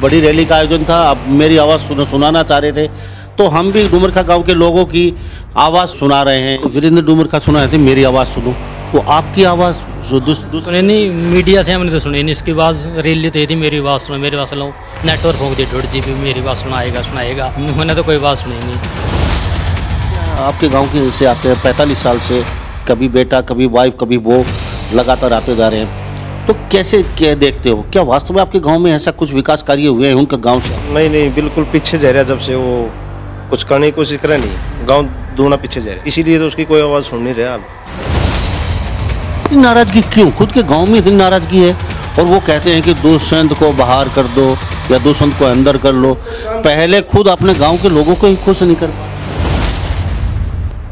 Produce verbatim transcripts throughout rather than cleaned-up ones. बड़ी रैली का आयोजन था। आप मेरी आवाज़ सुन, सुनाना चाह रहे थे, तो हम भी डुमरखा गांव के लोगों की आवाज़ सुना रहे हैं। वीरेंद्र डुमरखा सुना रहे थे, मेरी आवाज़ सुनो, वो आपकी आवाज़ सुने नहीं, मीडिया से हमने तो सुनी नहीं। इसकी आवाज़ रैली तो ये थी, मेरी आवाज़ सुनो, मेरी आवाज़ सुनो, नेटवर्क हो गई थोड़ी जी भी, मेरी आवाज़ सुनाएगा सुनाएगा मैंने तो कोई आवाज़ सुनी नहीं। आपके गाँव के से आते हैं पैंतालीस साल से, कभी बेटा कभी वाइफ कभी वो, लगातार आते जा रहे हैं, तो कैसे क्या देखते हो, क्या वास्तव में आपके गांव में ऐसा कुछ विकास कार्य हुए हैं उनका गांव से? नहीं नहीं, बिल्कुल पीछे जा रहा, जब से वो कुछ करने की कोशिश करा नहीं, गांव दूना पीछे जा रहा, इसीलिए तो उसकी कोई आवाज़ सुन नहीं रहा। इतनी नाराज़गी क्यों, खुद के गांव में इतनी नाराज़गी है, और वो कहते हैं कि दुष्यंत को बाहर कर दो या दुष्यंत को अंदर कर लो, पहले खुद अपने गाँव के लोगों को ही खुश नहीं कर पा,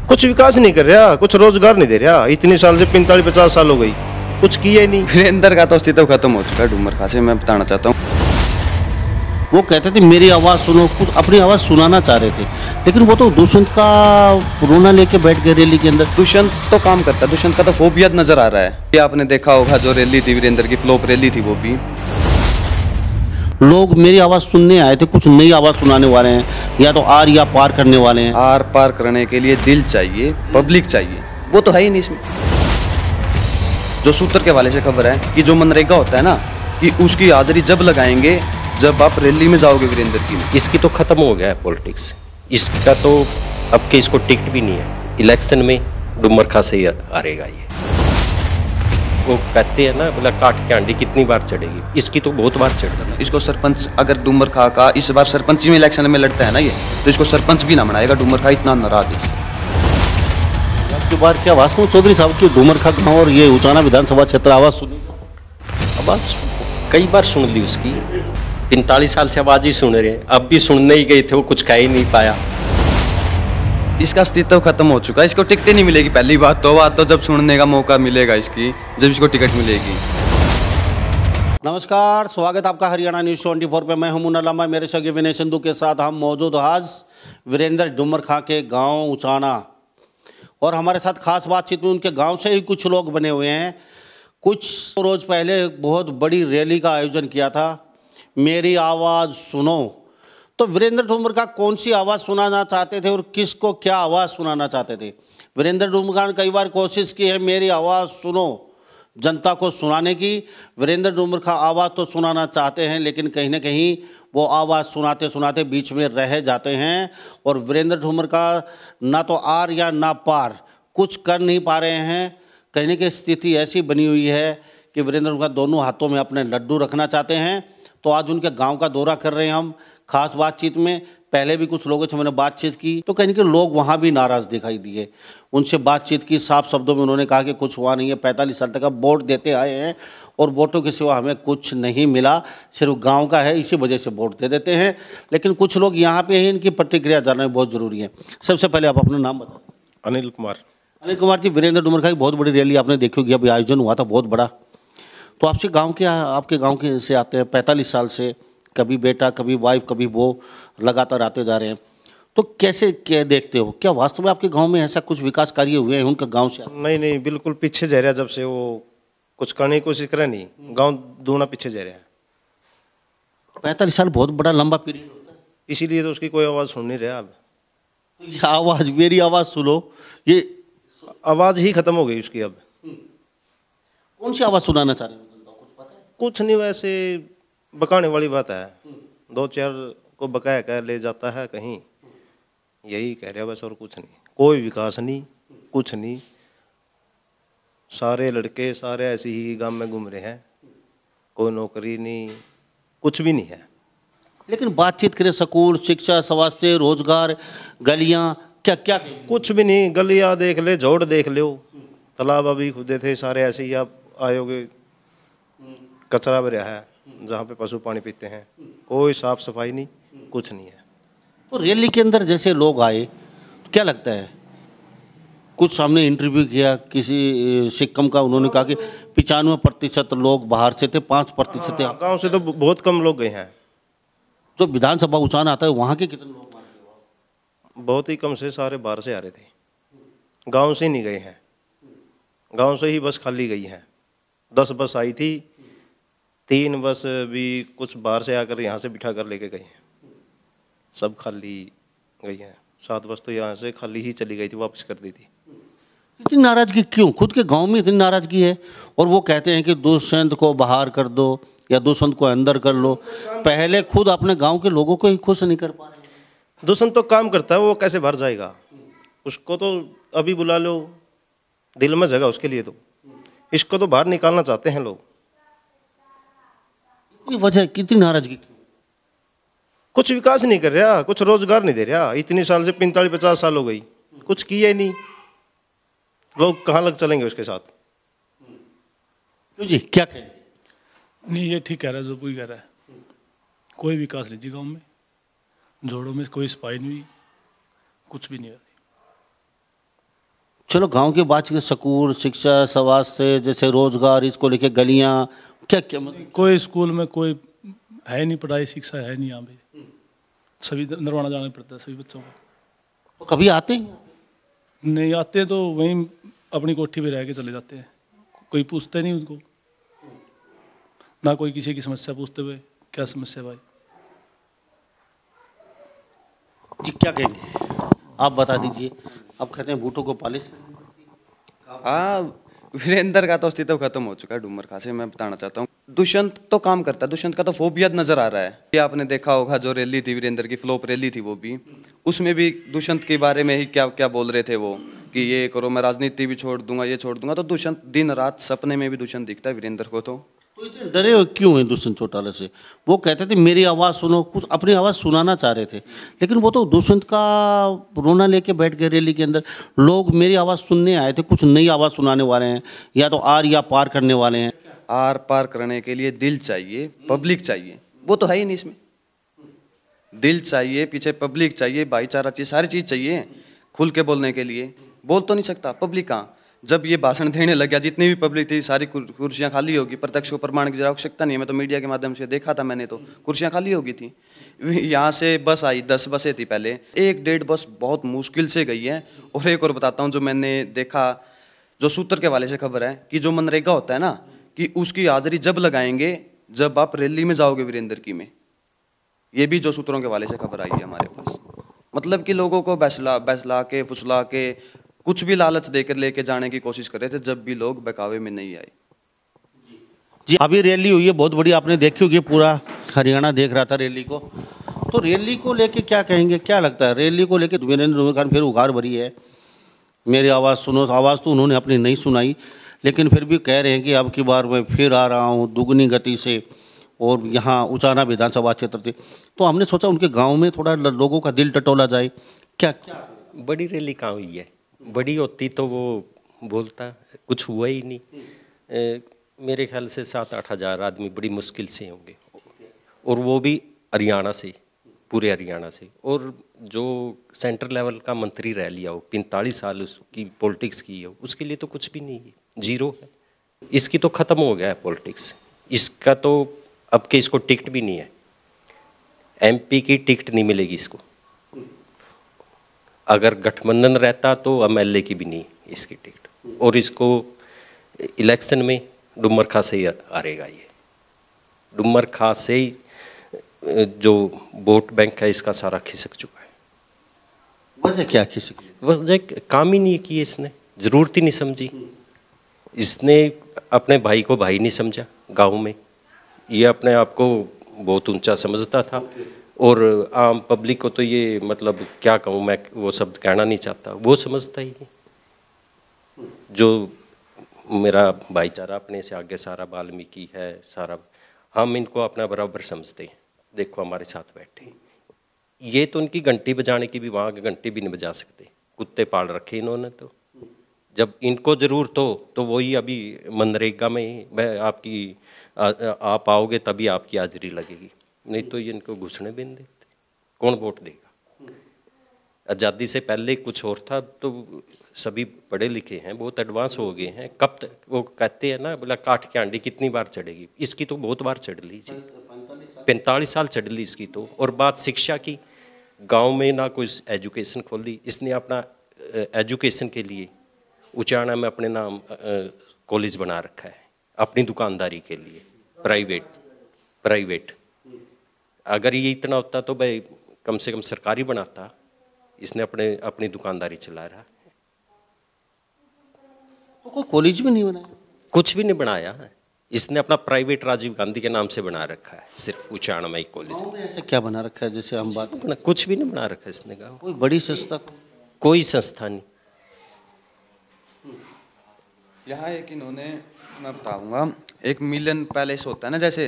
कुछ विकास नहीं कर रहा, कुछ रोजगार नहीं दे रहा, इतने साल से पैंतालीस पचास साल हो गई, कुछ किया नहीं। वीरेंद्र का तो अस्तित्व खत्म हो चुका है डुमरखा से, मैं बताना चाहता हूँ। वो कहते थे मेरी आवाज़ सुनो, कुछ अपनी आवाज़ सुनाना चाह रहे थे, लेकिन वो तो दुष्यंत का रोना लेके बैठ गए रैली के अंदर। दुष्यंत तो काम करता है, दुष्यंत का तो फोबिया नजर आ रहा है, ये आपने देखा होगा, जो रैली थी वीरेंद्र की, फ्लोप रैली थी, वो भी लोग मेरी आवाज़ सुनने आए थे, कुछ नई आवाज़ सुनाने वाले हैं, या तो आर या पार करने वाले हैं। आर पार करने के लिए दिल चाहिए, पब्लिक चाहिए, वो तो है ही नहीं इसमें। जो सूत्र के वाले से खबर है कि जो मनरेगा होता है ना, कि उसकी हाजिरी जब लगाएंगे जब आप रैली में जाओगे वीरेंद्र की में। इसकी तो खत्म हो गया है पॉलिटिक्स, इसका तो अब के इसको टिकट भी नहीं है, इलेक्शन में डुमरखा से ही हारेगा ये। वो कहते हैं ना, मतलब काट के अंडी कितनी बार चढ़ेगी, इसकी तो बहुत बार चढ़ रहा है। इसको सरपंच, अगर डुमरखा का इस बार सरपंच में इलेक्शन में लड़ता है ना ये, तो इसको सरपंच भी ना बनाएगा डुमरखा, इतना नाराज है। तो बार क्या वास्तव चौधरी साहब की डुमरखा गाँव और ये उचाना विधानसभा क्षेत्र आवाज़ सुनी? आवाज़ कई बार सुन ली उसकी, पैंतालीस साल से आवाज़ ही सुन रहे हैं, अब भी सुनने ही गए थे, वो कुछ कह ही नहीं पाया। इसका अस्तित्व खत्म हो चुका है, इसको टिकटें नहीं मिलेगी, पहली बात तो बात तो जब सुनने का मौका मिलेगा इसकी, जब इसको टिकट मिलेगी। नमस्कार, स्वागत आपका हरियाणा न्यूज़ चौबीस पे, मैं हूं मुन्ना लंबा, मेरे साथ विनय सिंधु के साथ हम मौजूद आज वीरेंद्र डुमरखा के गाँव उचाना, और हमारे साथ खास बातचीत में उनके गांव से ही कुछ लोग बने हुए हैं। कुछ रोज़ पहले बहुत बड़ी रैली का आयोजन किया था, मेरी आवाज़ सुनो, तो वीरेंद्र डुमरखा कौन सी आवाज़ सुनाना चाहते थे और किसको क्या आवाज़ सुनाना चाहते थे? वीरेंद्र डुमरखा ने कई बार कोशिश की है मेरी आवाज़ सुनो जनता को सुनाने की। वीरेंद्र डुमरखा आवाज़ तो सुनाना चाहते हैं, लेकिन कहीं ना कहीं वो आवाज़ सुनाते सुनाते बीच में रह जाते हैं, और वीरेंद्र डुमरखा ना तो आर या ना पार कुछ कर नहीं पा रहे हैं। कहने की स्थिति ऐसी बनी हुई है कि वीरेंद्र डुमरखा दोनों हाथों में अपने लड्डू रखना चाहते हैं। तो आज उनके गांव का दौरा कर रहे हैं हम खास बातचीत में। पहले भी कुछ लोगों से मैंने बातचीत की, तो कहीं के लोग वहाँ भी नाराज़ दिखाई दिए। उनसे बातचीत की, साफ शब्दों में उन्होंने कहा कि कुछ हुआ नहीं है, पैंतालीस साल तक अब वोट देते आए हैं और वोटों के सिवा हमें कुछ नहीं मिला, सिर्फ गांव का है, इसी वजह से वोट दे देते हैं। लेकिन कुछ लोग यहाँ पे ही, इनकी प्रतिक्रिया जानना बहुत ज़रूरी है। सबसे पहले आप अपना नाम बताओ। अनिल कुमार। अनिल कुमार जी, वीरेंद्र डुमरखा की बहुत बड़ी रैली आपने देखी होगी, अभी आयोजन हुआ था बहुत बड़ा, तो आपसे गाँव के आपके गाँव के से आते हैं पैंतालीस साल से, कभी बेटा कभी वाइफ कभी वो, लगातार आते जा रहे हैं, तो कैसे क्या देखते हो, क्या वास्तव में आपके गांव में ऐसा कुछ विकास कार्य हुए हैं उनका गांव से? नहीं नहीं, बिल्कुल पीछे जा रहा, जब से वो कुछ करने की कोशिश करा नहीं, गांव दूना पीछे जा रहा है। पैंतालीस साल बहुत बड़ा लंबा पीरियड होता है, इसीलिए तो उसकी कोई आवाज़ सुन नहीं रहा। अब आवाज़ मेरी आवाज़ सुनो, ये आवाज़ ही खत्म हो गई उसकी। अब कौन सी आवाज़ सुनाना चाह रहे हैं? कुछ नहीं, वैसे बकाने वाली बात है, दो चार को बकाया कर ले जाता है कहीं, यही कह रहा बस, और कुछ नहीं, कोई विकास नहीं, कुछ नहीं। सारे लड़के सारे ऐसे ही गांव में घूम रहे हैं, कोई नौकरी नहीं, कुछ भी नहीं है। लेकिन बातचीत करें स्कूल, शिक्षा, स्वास्थ्य, रोजगार, गलियां, क्या क्या कुछ भी नहीं। गलियां देख ले, जोड़ देख लो, तालाब अभी खुदे थे सारे ऐसे ही, आप आयोगे कचरा भरा है, जहाँ पे पशु पानी पीते हैं, कोई साफ सफाई नहीं, कुछ नहीं है। तो रैली के अंदर जैसे लोग आए, क्या लगता है, कुछ हमने इंटरव्यू किया किसी सिक्किम का, उन्होंने कहा कि पिचानवे प्रतिशत लोग बाहर से थे, पाँच प्रतिशत थे गाँव से, तो बहुत कम लोग गए हैं। जो विधानसभा उचाना आता है वहाँ के कितने लोग? बहुत ही कम से, सारे बाहर से आ रहे थे, गाँव से ही नहीं गए हैं, गाँव से ही बस खाली गई हैं। दस बस आई थी, तीन बस भी कुछ बाहर से आकर यहाँ से बिठा कर लेके गए हैं, सब खाली गई हैं। सात बस तो यहाँ से खाली ही चली गई थी, वापस कर दी थी। इतनी नाराज़गी क्यों? खुद के गांव में इतनी नाराज़गी है और वो कहते हैं कि दुष्यंत को बाहर कर दो या दुष्यंत को अंदर कर लो। पहले खुद अपने गांव के लोगों को ही खुश नहीं कर पा रहे। दुष्यंत तो काम करता है, वो कैसे बाहर जाएगा? उसको तो अभी बुला लो, दिल में जगह उसके लिए, तो इसको तो बाहर निकालना चाहते हैं लोग। इतनी वजह, कितनी नाराज़गी? कुछ विकास नहीं कर रहा, कुछ रोजगार नहीं दे रहा। इतनी साल से पैंतालीस पचास साल हो गई, कुछ किया ही नहीं। लोग कहाँ लग चलेंगे उसके साथ? तो जी क्या कहें? नहीं, ये ठीक कह रहा है जो कोई कह रहा है। कोई विकास नहीं जी गाँव में, जोड़ों में कोई सफाई नहीं हुई, कुछ भी नहीं। चलो गांव के बाद स्कूल, शिक्षा, स्वास्थ्य, जैसे रोजगार, इसको लेके गलियाँ क्या क्या मतलब? कोई स्कूल में कोई है नहीं, पढ़ाई शिक्षा है नहीं। यहाँ पे सभी नरवाना जाना पड़ता है सभी बच्चों को। कभी आते हैं? नहीं आते, तो वहीं अपनी कोठी पे रह के चले जाते हैं। कोई पूछते नहीं उनको, ना कोई किसी की समस्या पूछते हुए। क्या समस्या भाई जी, क्या कहेंगे आप बता दीजिए। अब कहते हैं बूटों को पॉलिश। हाँ, वीरेंद्र का तो अस्तित्व खत्म हो चुका है डुमरखा से, मैं बताना चाहता हूँ। दुष्यंत तो काम करता है, दुष्यंत का तो फोबिया नजर आ रहा है। ये आपने देखा होगा जो रैली थी वीरेंद्र की, फ्लोप रैली थी, वो भी उसमें भी दुष्यंत के बारे में ही क्या क्या बोल रहे थे वो, कि ये करो मैं राजनीति भी छोड़ दूंगा, ये छोड़ दूंगा। तो दुष्यंत दिन रात सपने में भी दुष्यंत दिखता है वीरेंद्र को। तो इतने डरे क्यों हैं दुष्यंत चौटाला से? वो कहते थे मेरी आवाज़ सुनो, कुछ अपनी आवाज़ सुनाना चाह रहे थे, लेकिन वो तो दुष्यंत का रोना लेके बैठ गए रैली के अंदर। लोग मेरी आवाज़ सुनने आए थे, कुछ नई आवाज़ सुनाने वाले हैं, या तो आर या पार करने वाले हैं। आर पार करने के लिए दिल चाहिए, पब्लिक चाहिए, वो तो है ही नहीं इसमें। दिल चाहिए, पीछे पब्लिक चाहिए, भाईचारा चाहिए, सारी चीज़ चाहिए खुल के बोलने के लिए। बोल तो नहीं सकता पब्लिक कहाँ? जब ये भाषण देने लग गया, जितनी भी पब्लिक थी सारी कुर्सियां खाली होगी। प्रत्यक्ष प्रमाण की जरा आवश्यकता नहीं है, मैं तो मीडिया के माध्यम से देखा था, मैंने तो कुर्सियां खाली होगी थी। यहाँ से बस आई, दस बसें थी पहले, एक डेढ़ बस बहुत मुश्किल से गई है। और एक और बताता हूँ जो मैंने देखा, जो सूत्र के वाले से खबर है कि जो मनरेगा होता है ना, कि उसकी हाजिरी जब लगाएंगे जब आप रैली में जाओगे वीरेंद्र की में। ये भी जो सूत्रों के वाले से खबर आई है हमारे पास। मतलब कि लोगों को बैसला बैसला के, फुसला के, कुछ भी लालच देकर लेके जाने की कोशिश कर रहे थे, जब भी लोग बहकावे में नहीं आए। जी अभी रैली हुई है बहुत बड़ी, आपने देखी होगी, पूरा हरियाणा देख रहा था रैली को। तो रैली को लेके क्या कहेंगे, क्या लगता है रैली को लेके? वीरेंद्र दुमराखा फिर उघार भरी है, मेरी आवाज़ सुनो। आवाज़ तो उन्होंने अपनी नहीं सुनाई, लेकिन फिर भी कह रहे हैं कि अब की बार मैं फिर आ रहा हूँ दुगनी गति से। और यहाँ उचाना विधानसभा क्षेत्र थे, तो हमने सोचा उनके गाँव में थोड़ा लोगों का दिल टटोला जाए। क्या क्या बड़ी रैली कहाँ हुई है? बड़ी होती तो वो बोलता, कुछ हुआ ही नहीं। ए, मेरे ख्याल से सात आठ हज़ार आदमी बड़ी मुश्किल से होंगे, और वो भी हरियाणा से, पूरे हरियाणा से। और जो सेंटर लेवल का मंत्री रह लिया हो, पैंतालीस साल उसकी पॉलिटिक्स की हो, उसके लिए तो कुछ भी नहीं है, जीरो है। इसकी तो ख़त्म हो गया है पॉलिटिक्स, इसका तो अब के इसको टिकट भी नहीं है, एमपी की टिकट नहीं मिलेगी इसको। अगर गठबंधन रहता तो एमएलए की भी नहीं इसकी टिकट, और इसको इलेक्शन में डुमरखा से ही हारेगा ये। डुमरखा से ही जो वोट बैंक है इसका सारा खिसक चुका है। वजह क्या खिसक? वजह काम ही नहीं किए इसने, ज़रूरत ही नहीं समझी इसने। अपने भाई को भाई नहीं समझा गांव में, ये अपने आप को बहुत ऊंचा समझता था। और आम पब्लिक को तो ये, मतलब क्या कहूँ मैं, वो शब्द कहना नहीं चाहता, वो समझता ही नहीं। जो मेरा भाईचारा अपने से आगे सारा वाल्मीकि है, सारा हम इनको अपना बराबर समझते हैं। देखो हमारे साथ बैठे, ये तो उनकी घंटी बजाने की भी, वहाँ की घंटी भी नहीं बजा सकते, कुत्ते पाल रखे इन्होंने। तो जब इनको ज़रूरत हो तो वही अभी मनरेगा में मैं आपकी आ, आप आओगे तभी आपकी हाजिरी लगेगी, नहीं तो ये इनको घुसने भी नहीं देते। कौन वोट देगा? आज़ादी से पहले कुछ और था, तो सभी पढ़े लिखे हैं, बहुत एडवांस हो गए हैं। कब तक वो कहते हैं ना, बोला काठ के अंडे कितनी बार चढ़ेगी, इसकी तो बहुत बार चढ़ ली जी, पैंतालीस साल चढ़ ली इसकी तो। और बात शिक्षा की, गांव में ना कोई एजुकेशन खोली इसने अपना, एजुकेशन के लिए उचाना में अपने नाम कॉलेज बना रखा है अपनी दुकानदारी के लिए प्राइवेट। प्राइवेट। अगर ये इतना होता तो भाई कम से कम सरकारी बनाता, इसने अपने अपनी दुकानदारी चला रहा है। तो कोई कॉलेज भी नहीं बनाया, कुछ भी नहीं बनाया, इसने अपना प्राइवेट राजीव गांधी के नाम से बना रखा है सिर्फ उचाण में कॉलेज। ऐसा क्या बना रखा है जैसे हम बात, कुछ भी नहीं बना रखा है इसने का। कोई बड़ी संस्था, कोई संस्था नहीं यहाँ। एक इन्होंने, मैं बताऊंगा, एक मिलन पैलेस होता है ना, जैसे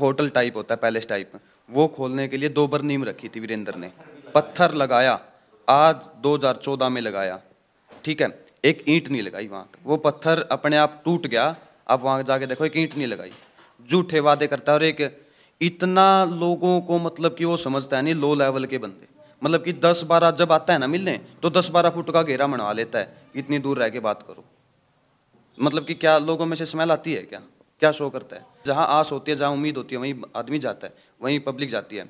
होटल टाइप होता है, पैलेस टाइप, वो खोलने के लिए दो बार नींव रखी थी वीरेंद्र ने, पत्थर लगाया, आज दो हज़ार चौदह में लगाया, ठीक है, एक ईंट नहीं लगाई वहाँ, वो पत्थर अपने आप टूट गया, अब वहाँ जाके देखो एक ईंट नहीं लगाई, झूठे वादे करता है। और एक इतना लोगों को मतलब कि वो समझता है नहीं, लो लेवल के बंदे, मतलब कि दस बारह जब आता है ना मिलने तो दस बारह फुट का घेरा बनवा लेता है, इतनी दूर रह के बात करो, मतलब कि क्या लोगों में से स्मेल आती है क्या, क्या शो करता है। जहाँ आस होती है, जहाँ उम्मीद होती है, वहीं आदमी जाता है, वहीं पब्लिक जाती है।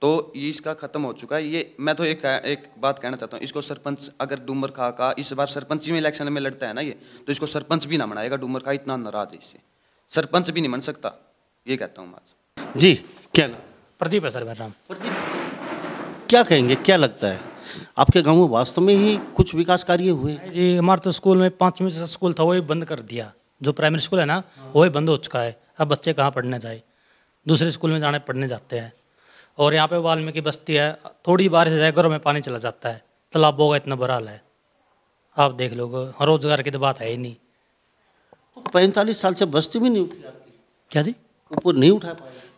तो ये इसका ख़त्म हो चुका है ये। मैं तो एक एक बात कहना चाहता हूँ, इसको सरपंच, अगर डुमरखा का इस बार सरपंची में इलेक्शन में लड़ता है ना ये, तो इसको सरपंच भी ना बनाएगा डुमरखा, इतना नाराज़ है इससे, सरपंच भी नहीं बन सकता, ये कहता हूँ आज। जी क्या नाम? प्रदीप है सर मेरा नाम। प्रदीप, क्या कहेंगे, क्या लगता है आपके गांव में वास्तव में ही कुछ विकास कार्य हुए? जी हमारे तो स्कूल में पाँचवीं से स्कूल था, वही बंद कर दिया, जो प्राइमरी स्कूल है ना वही बंद हो चुका है, अब बच्चे कहाँ पढ़ने जाए, दूसरे स्कूल में जाने पढ़ने जाते हैं। और यहाँ पे वाल्मीकि बस्ती है, थोड़ी बारिश है घरों में पानी चला जाता है, तालाबों का इतना बुरा हाल है, आप देख लो, रोजगार की तो बात है ही नहीं। पैंतालीस साल से बस्ती भी नहीं उठी आपकी? क्या जी, ऊपर नहीं उठा?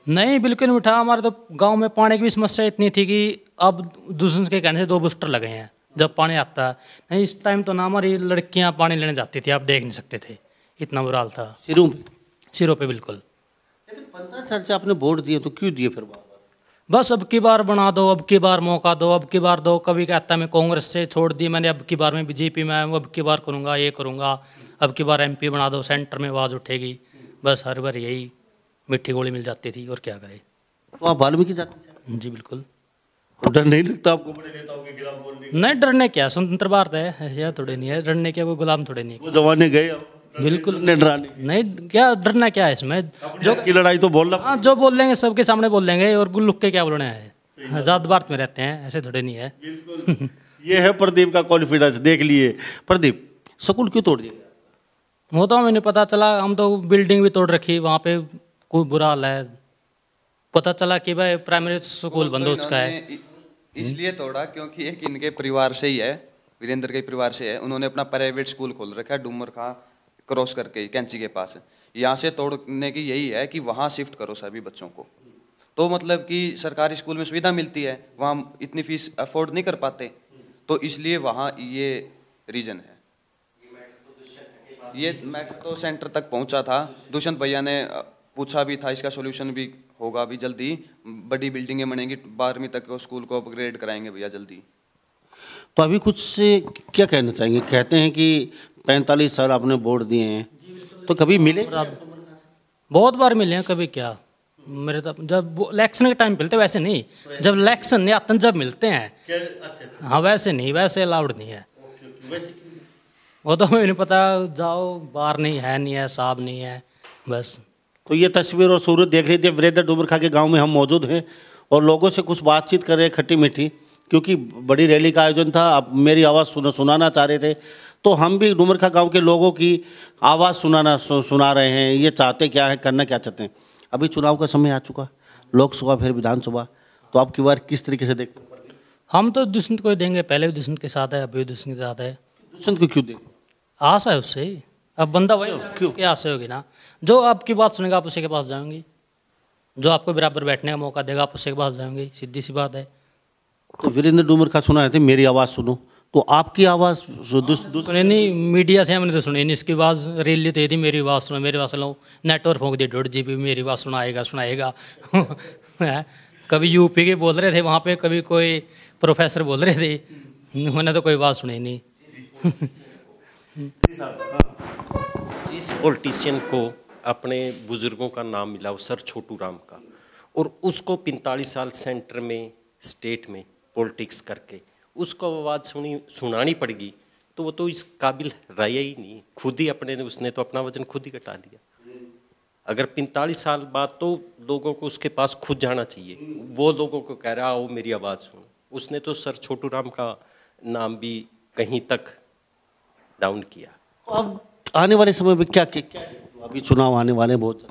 नहीं बिल्कुल नहीं उठा। हमारे तो गाँव में पानी की भी समस्या इतनी थी कि अब दूसरे के कहने से दो बूस्टर लगे हैं, जब पानी आता है नहीं, इस टाइम तो ना हमारी लड़कियाँ पानी लेने जाती थी, आप देख नहीं सकते थे, इतना बुरा हाल था। सिरों पे, सिरों पे बिल्कुल। लेकिन पंद्रह साल से आपने वोट दिए तो क्यों दिए फिर? बस अब की बार बना दो, अब की बार मौका दो, अब की बार दो। कभी कहता मैं कांग्रेस से छोड़ दी मैंने, अब की बार मैं बीजेपी में आया हूँ, अब की बार करूँगा, ये करूँगा, अब की बार एम पी बना दो, सेंटर में आवाज़ उठेगी, बस हर बार यही मिट्टी गोली मिल जाती थी, और क्या करे। तो आप वाल्मीकि जाते थे? जी बिल्कुल। डर नहीं लगता आपको बड़े नेताओं के खिलाफ बोलने? नहीं, डरने क्या, स्वतंत्र भारत है, यह थोड़े नहीं है, डरने क्या, वो गुलाम थोड़े नहीं है, वो जमाने गए, बिल्कुल नहीं डराने, नहीं क्या डरना क्या है इसमें, जो की लड़ाई तो बोलना, हाँ जो बोल लेंगे सबके सामने बोल लेंगे, और लुक के क्या बोलना है, आजाद भारत में रहते हैं, ऐसे थोड़े नहीं है। बिल्कुल, ये है प्रदीप का कॉन्फिडेंस, देख लिए। प्रदीप, स्कूल क्यों तोड़ दिया? वो तो हमें नहीं पता चला, हम तो बिल्डिंग भी तोड़ रखी, वहाँ पे कोई बुरा हाल है, पता चला कि भाई प्राइमरी स्कूल बंद हो चुका है। इसलिए तोड़ा क्योंकि एक इनके परिवार से ही है, वीरेंद्र के परिवार से है, उन्होंने अपना प्राइवेट स्कूल खोल रखा है डुमरखा क्रॉस करके कैंची के पास, यहाँ से तोड़ने की यही है कि वहाँ शिफ्ट करो सभी बच्चों को, तो मतलब कि सरकारी स्कूल में सुविधा मिलती है, वहाँ इतनी फीस अफोर्ड नहीं कर पाते, तो इसलिए वहाँ ये रीजन है। ये मैटर तो सेंटर तक पहुँचा था, दुष्यंत भैया ने पूछा भी था, इसका सॉल्यूशन भी होगा भी जल्दी, बड़ी बिल्डिंगें बनेंगी, बारहवीं तक को स्कूल को अपग्रेड कराएंगे भैया जल्दी। तो अभी कुछ से क्या कहना चाहेंगे? कहते हैं कि पैंतालीस साल आपने वोट दिए हैं, तो कभी मिले? बहुत बार मिले हैं, कभी क्या, मेरे तो जब इलेक्शन के टाइम मिलते, वैसे नहीं, जब इलेक्शन नहीं आता जब मिलते हैं। हाँ वैसे नहीं, वैसे अलाउड नहीं है, वो तो हमें नहीं पता, जाओ बाहर नहीं है, नहीं है साहब नहीं है बस। तो ये तस्वीर और सूरत देख लीजिए, वीरेंद्र डुमरखा के गांव में हम मौजूद हैं और लोगों से कुछ बातचीत कर रहे हैं खट्टी मीठी, क्योंकि बड़ी रैली का आयोजन था, आप मेरी आवाज़ सुना सुनाना चाह रहे थे, तो हम भी डुमरखा गांव के लोगों की आवाज़ सुनाना सु, सुना रहे हैं, ये चाहते क्या है, करना क्या चाहते हैं। अभी चुनाव का समय आ चुका, लोकसभा फिर विधानसभा, तो आप की बार किस तरीके से देखते हैं? हम तो दुष्यंत को देंगे, पहले भी दुष्यंत के साथ है, अभी भी दुष्यंत के साथ है। दुष्यंत को क्यों देंगे? आशा है उससे ही, अब बंदा वही क्यों क्या आशा होगी ना, जो आपकी बात सुनेगा आप उसी के पास जाएंगे, जो आपको बराबर बैठने का मौका देगा आप उसी के पास जाएंगे, सीधी सी बात है। तो वीरेंद्र डुमरखा सुना है थे, मेरी आवाज़ सुनो, तो आपकी आवाज़ सुने नहीं, मीडिया से हमने तो सुनी नहीं, इसकी आवाज़ रैली तो ये थी, मेरी आवाज़ सुनो, मेरी आवाज़ सुनो, नेटवर्क फोंक दिए डेढ़ जी बी, मेरी आवाज़ सुनाएगा सुनाएगा कभी यूपी के बोल रहे थे वहाँ पर, कभी कोई प्रोफेसर बोल रहे थे, उन्होंने तो कोई बात सुनी नहीं। जिस पॉलिटिशियन को अपने बुजुर्गों का नाम मिला, वो सर छोटू राम का, और उसको पैंतालीस साल सेंटर में स्टेट में पॉलिटिक्स करके उसको आवाज़ सुनी सुनानी पड़गी, तो वो तो इस काबिल रहा ही नहीं, खुद ही अपने उसने तो अपना वजन खुद ही घटा दिया। अगर पैंतालीस साल बाद तो लोगों को उसके पास खुद जाना चाहिए। वो लोगों को कह रहा आओ मेरी आवाज़ सुनो। उसने तो सर छोटू राम का नाम भी कहीं तक डाउन किया। अब आने वाले समय में क्या क्या, क्या? अभी चुनाव आने वाले बहुत।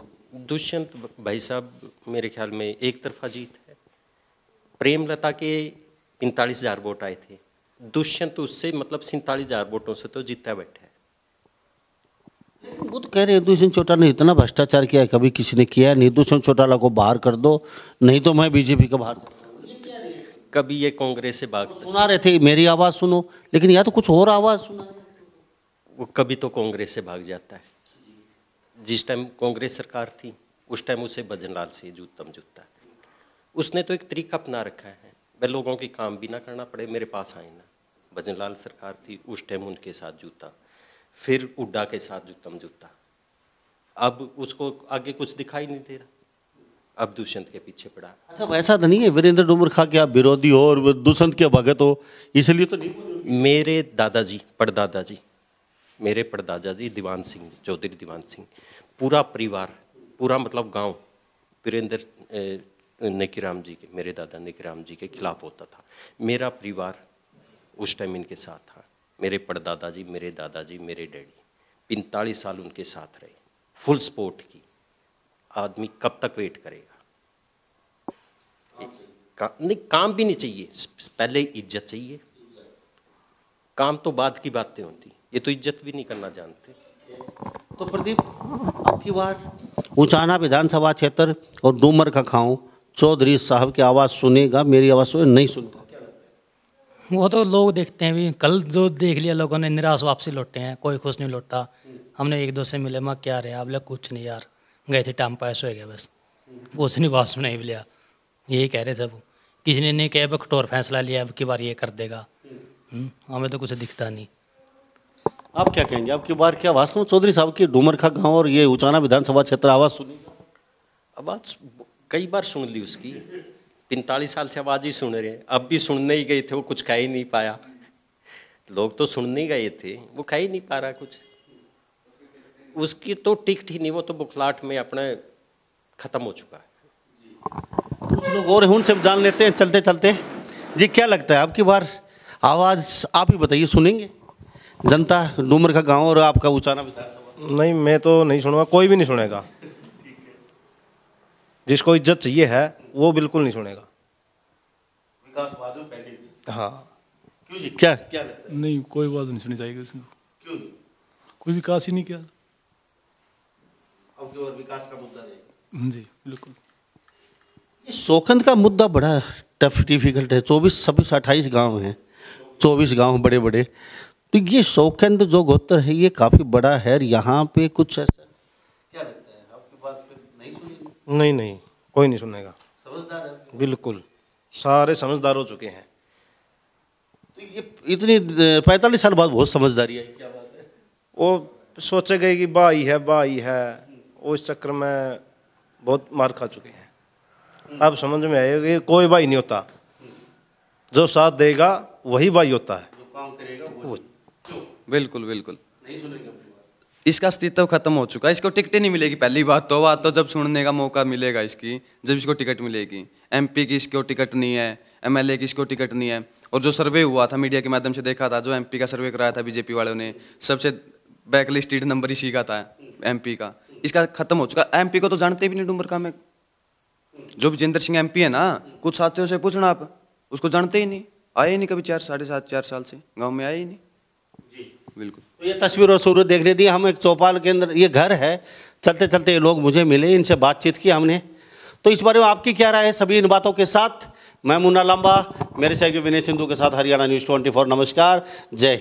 दुष्यंत भाई साहब मेरे ख्याल में एक तरफा जीत है। प्रेमलता के पैंतालीस हज़ार वोट आए थे, दुष्यंत उससे मतलब सैंतालीस हज़ार वोटों से तो जीता बैठा है। वो तो कह रहे हैं दुष्यंत चौटाला ने इतना भ्रष्टाचार किया है कभी किसी ने किया नहीं। दुष्यंत चौटाला को बाहर कर दो नहीं तो मैं बीजेपी का बाहर। कभी ये कांग्रेस से बात सुना रहे थे मेरी आवाज़ सुनो, लेकिन या तो कुछ और आवाज़ सुना। वो कभी तो कांग्रेस से भाग जाता है। जिस टाइम कांग्रेस सरकार थी उस टाइम उसे भजनलाल से जूता जूता। उसने तो एक तरीका अपना रखा है, वह लोगों के काम भी ना करना पड़े मेरे पास आए ना। भजनलाल सरकार थी उस टाइम उनके साथ जूता, फिर उड्डा के साथ जूतम जूता। अब उसको आगे कुछ दिखाई नहीं दे रहा, अब दुष्यंत के पीछे पड़ा। अच्छा वैसा तो नहीं है वीरेंद्र डुमरखा के आप विरोधी हो और दुष्यंत के भगत हो इसलिए तो नहीं। मेरे दादाजी परदादाजी मेरे परदादाजी दीवान सिंह चौधरी दीवान सिंह पूरा परिवार पूरा मतलब गांव वीरेंद्र नेकिराम जी के मेरे दादा नेकिराम जी के खिलाफ होता था। मेरा परिवार उस टाइम इनके साथ था। मेरे परदादाजी मेरे दादाजी मेरे डैडी पैंतालीस साल उनके साथ रहे, फुल सपोर्ट की। आदमी कब तक वेट करेगा? का, नहीं काम भी नहीं चाहिए, पहले इज्जत चाहिए, काम तो बाद की बातें होती। ये तो इज्जत भी नहीं करना जानते। तो प्रदीप आपकी बार उचाना विधानसभा क्षेत्र और डुमरखा खाऊं चौधरी साहब की आवाज़ सुनेगा मेरी आवाज़ सुने नहीं सुनता। वो तो लोग देखते हैं भी, कल जो देख लिया लोगों ने निराश वापसी लौटे हैं, कोई खुश नहीं लौटा। हमने एक दो से मिले माँ क्या रहे आप लोग कुछ नहीं यार गए थे टाइम पास हो गया बस, कुछ नहीं बात सुनाई मिला। यही कह रहे थे वो, किसी ने नहीं कहा अब कठोर फैसला लिया अब की बार ये कर देगा। हमें तो कुछ दिखता नहीं। आप क्या कहेंगे आपकी बार क्या वास्तव में चौधरी साहब की डुमरखा गाँव और ये उचाना विधानसभा क्षेत्र आवाज़ सुनी? आवाज़ कई बार सुन ली उसकी, पैंतालीस साल से आवाज़ ही सुन रहे हैं। अब भी सुनने ही गए थे, वो कुछ कह ही नहीं पाया। लोग तो सुनने गए थे, वो कह ही नहीं पा रहा कुछ। उसकी तो टिकट ही नहीं, वो तो बुखलाट में अपना ख़त्म हो चुका है। कुछ लोग और उनसे जान लेते हैं चलते चलते। जी क्या लगता है आपकी बार आवाज़ आप ही बताइए सुनेंगे जनता डुमरखा गाँव और आपका उचाना? नहीं मैं तो नहीं सुनूंगा, कोई भी नहीं सुनेगा। जिसको इज्जत चाहिए है वो बिल्कुल नहीं सुनेगा। विकासवाद में पहले हाँ क्यों जी क्या क्या लगता है? नहीं कोई बात नहीं सुनी जाएगी उसको। क्यों कोई विकास ही नहीं किया अब और विकास का मुद्दा रहेगा। जी बिल्कुल। ये शोखंद का मुद्दा बड़ा टफ डिफिकल्ट है। चौबीस छब्बीस अट्ठाईस गांव हैं, चौबीस गांव बड़े बड़े। तो ये शोखंद जो गोत्र है ये काफ़ी बड़ा है। यहाँ पे कुछ ऐसा क्या लगता है आपकी बात पे नहीं सुनी? नहीं नहीं कोई नहीं सुनेगा। समझदार है बिल्कुल, सारे समझदार हो चुके हैं। तो ये इतनी पैंतालीस साल बाद बहुत समझदारी आई क्या बात है? वो सोचे गए कि बाई है बाई है वो इस चक्कर में बहुत मार खा चुके हैं। अब समझ में आएगा कि कोई बाई नहीं होता, जो साथ देगा वही बाई होता है, जो काम करेगा वो। बिल्कुल बिल्कुल नहीं सुनेगा। इसका अस्तित्व खत्म हो चुका है। इसको टिकटें नहीं मिलेगी पहली बात तो। बात तो जब सुनने का मौका मिलेगा इसकी, जब इसको टिकट मिलेगी। एमपी की इसको टिकट नहीं है, एमएलए की इसको टिकट नहीं है। और जो सर्वे हुआ था मीडिया के माध्यम से देखा था, जो एमपी का सर्वे कराया था बीजेपी वालों ने, सबसे बैकलिस्टेड नंबर इसी का था एमपी का। इसका खत्म हो चुका। एमपी को तो जानते भी नहीं डुमरखा में। जो विजेंद्र सिंह एमपी है ना, कुछ साथियों से पूछना आप, उसको जानते ही नहीं, आए ही नहीं कभी। चार साढ़े सात चार साल से गाँव में आए ही नहीं। बिल्कुल। तो ये तस्वीर और सूर्य देख रही थी हम एक चौपाल के अंदर। ये घर है, चलते चलते ये लोग मुझे मिले, इनसे बातचीत की हमने। तो इस बारे में आपकी क्या राय है? सभी इन बातों के साथ मैं मुन्ना लांबा, मेरे सहयोगी विनय सिंधु के साथ हरियाणा न्यूज़ ट्वेंटी फोर। नमस्कार, जय हिंद।